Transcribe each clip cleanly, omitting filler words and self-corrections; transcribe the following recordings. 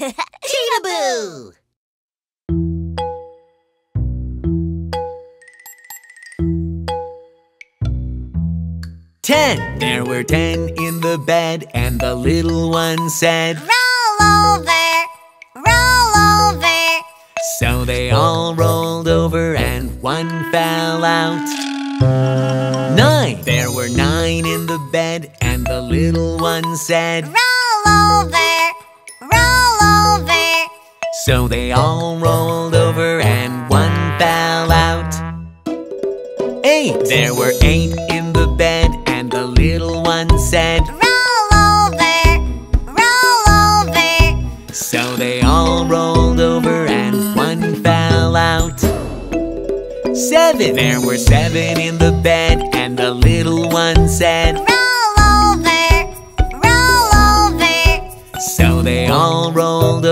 Cheetahboo! Ten! There were ten in the bed, and the little one said, roll over! Roll over! So they all rolled over and one fell out. Nine! There were nine in the bed, and the little one said, roll over! Roll over! So they all rolled over and one fell out. Eight! There were eight in the bed, and the little one said, roll over! Roll over! So they all rolled over and one fell out. Seven! There were seven in the bed, and the little one said, so they all rolled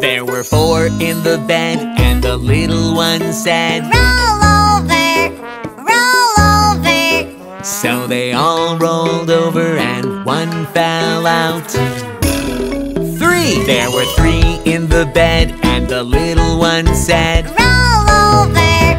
there were four in the bed, and the little one said, roll over! Roll over! So they all rolled over and one fell out. Three! There were three in the bed, and the little one said, roll over!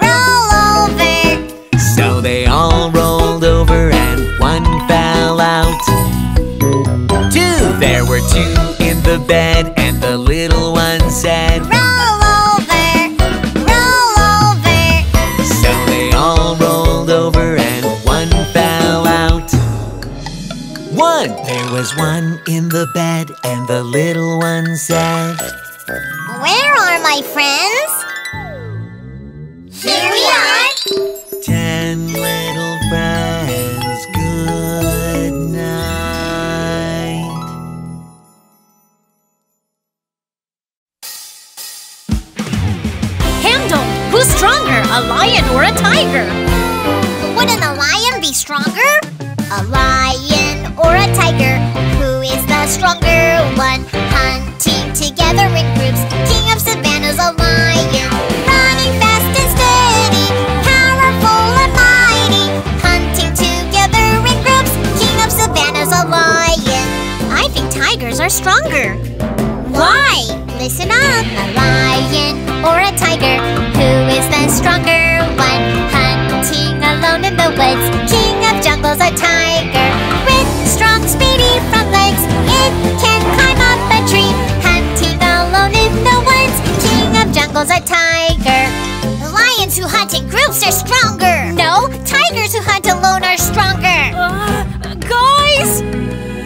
Roll over! So they all rolled over and one fell out. Two! There were two in the bed, and the little one said, roll over! Roll over! So they all rolled over and one fell out. One! There was one in the bed, and the little one said, where are my friends? Here we are! Ten little friends, good night. Who's stronger, a lion or a tiger? Wouldn't a lion be stronger? A lion or a tiger? Who is the stronger one? Hunting together in groups, king of savannah's a lion. Running fast and steady, powerful and mighty. Hunting together in groups, king of savannah's a lion. I think tigers are stronger. Why? Listen up. A lion or a tiger? Who is the stronger one? Hunting alone in the woods, king of jungles, a tiger. With strong, speedy front legs, it can climb up a tree. Hunting alone in the woods, king of jungles, a tiger. Lions who hunt in groups are stronger. No, tigers who hunt alone are stronger. Guys!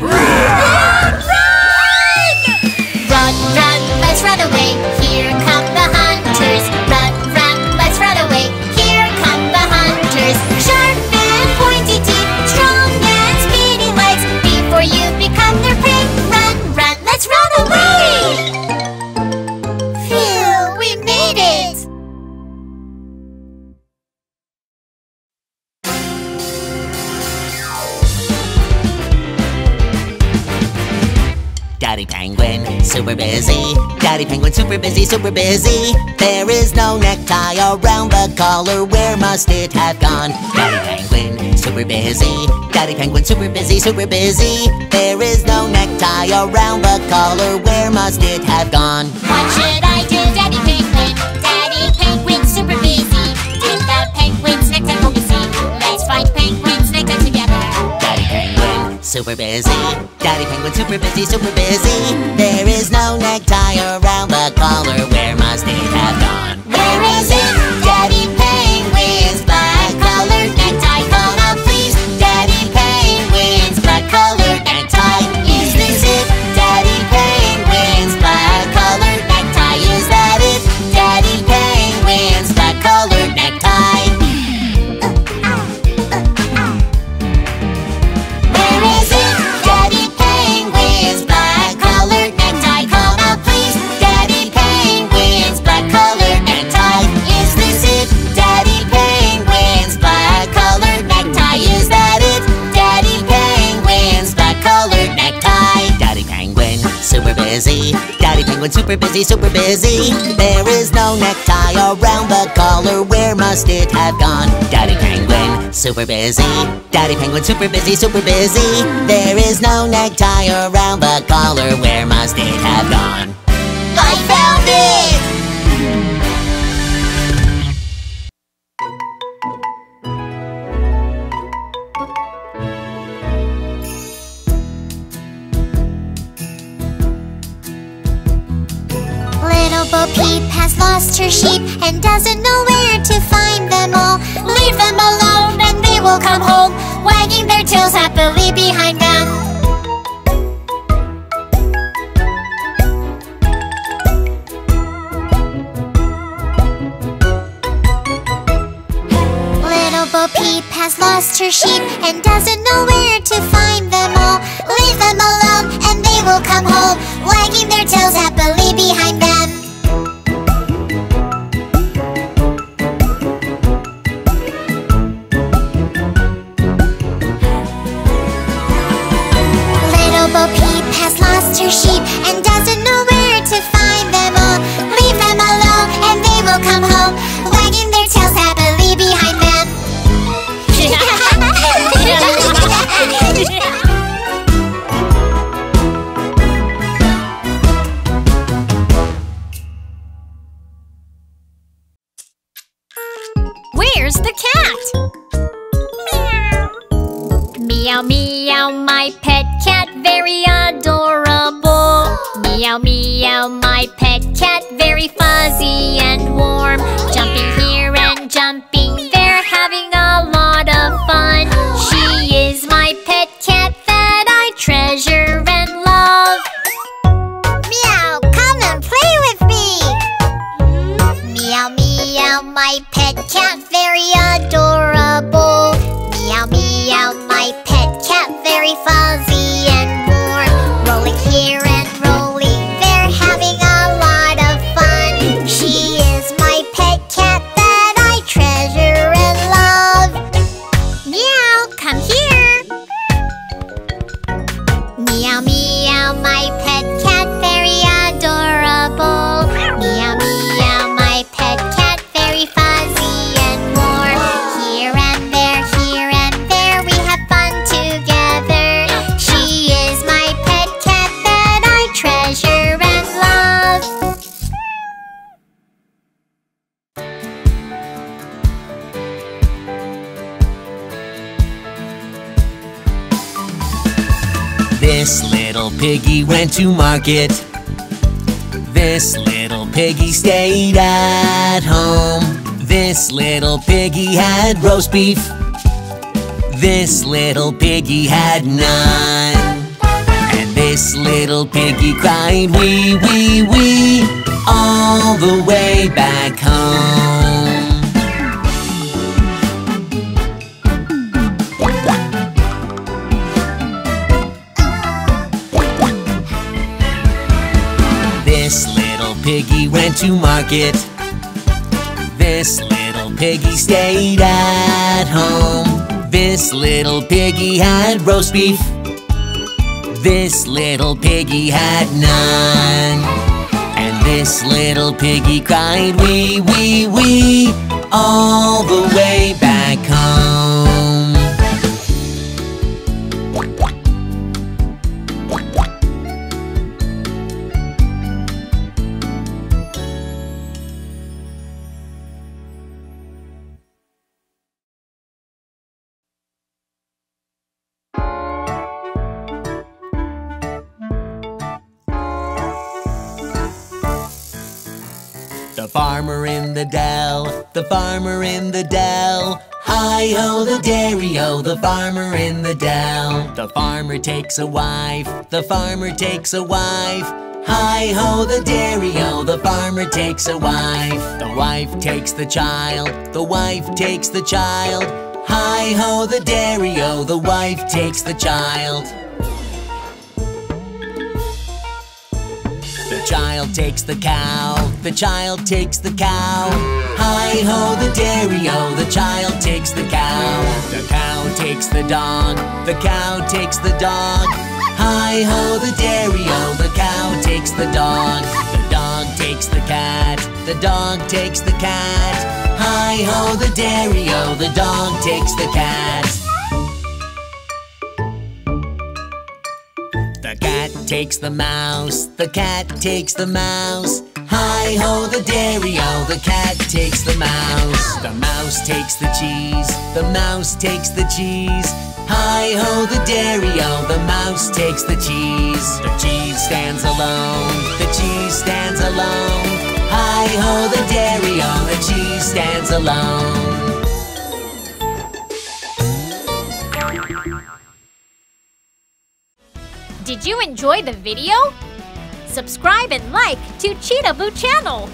Run, run, let's run away, here come the hunters. Run, run, let's run away, here come the hunters. Sharp and pointy teeth, strong and speedy legs. Before you become their prey, run, run, let's run away! Phew, we made it! Daddy Penguin, super busy. Daddy Penguin, super busy, super busy. There is no necktie around the collar. Where must it have gone? Daddy Penguin, super busy. Daddy Penguin, super busy, super busy. There is no necktie around the collar. Where must it have gone? What should I do, Daddy Penguin? Daddy Penguin, super busy. Did the penguin's necktie go missing? Let's find penguin's necktie together. Daddy Penguin, super busy. Daddy Penguin, super busy, super busy. There is no necktie around the collar. Where must it have gone? Where is it? Daddy Penguin's black colored necktie. Come out, please. Daddy Penguin's black colored necktie. Is this it? Daddy Penguin's black colored necktie. Is that it? Daddy Penguin's black colored necktie. and super busy, super busy. There is no necktie around the collar. Where must it have gone? Daddy Penguin, super busy. Daddy Penguin, super busy, super busy. There is no necktie around the collar. Where must it have gone? I found it! Bo Peep has lost her sheep and doesn't know where to find them all. Leave them alone and they will come home, wagging their tails happily behind them. Little Bo Peep has lost her sheep and doesn't know where to find them all. Leave them alone and they will come home, wagging their tails happily behind them. Her sheep and doesn't know where to find them all. Leave them alone and they will come home, wagging their tails happily behind them. Where's the cat? Meow. Meow, meow, my pet cat, very adorable. Meow, meow, my pet cat, very fuzzy and warm. Jumping here and jumping there, having a lot of fun. She is my pet cat that I treasure and love. Meow, come and play with me. Meow, meow, my pet cat, very adorable. Meow, meow, my pet cat, very fuzzy and warm. Rolling here and Piggy went to market. This little piggy stayed at home. This little piggy had roast beef. This little piggy had none. And this little piggy cried wee, wee, wee all the way back home. Piggy went to market. This little piggy stayed at home. This little piggy had roast beef. This little piggy had none. And this little piggy cried wee, wee, wee all the way back home. Farmer in the dell, the farmer in the dell. Hi-ho, the dairy-o, the farmer in the dell. The farmer takes a wife, the farmer takes a wife. Hi-ho, the dairy-o, the farmer takes a wife. The wife takes the child, the wife takes the child. Hi-ho, the dairy-o, the wife takes the child. The child takes the cow, the child takes the cow. Hi-ho, the dairy-o, the child takes the cow. The cow takes the dog, the cow takes the dog. Hi-ho, the dairy-o, the cow takes the dog. takes the cat. The dog takes the cat. Hi-ho, the dairy-o, the dog takes the cat. The cat takes the mouse. The cat takes the mouse. Hi-ho, the dairy-o, the cat takes the mouse. The mouse takes the cheese. The mouse takes the cheese. Hi-ho, the dairy-o, the mouse takes the cheese. The cheese stands alone. The cheese stands alone. Hi-ho, the dairy-o, the cheese stands alone. Did you enjoy the video? Subscribe and like to Cheetahboo channel!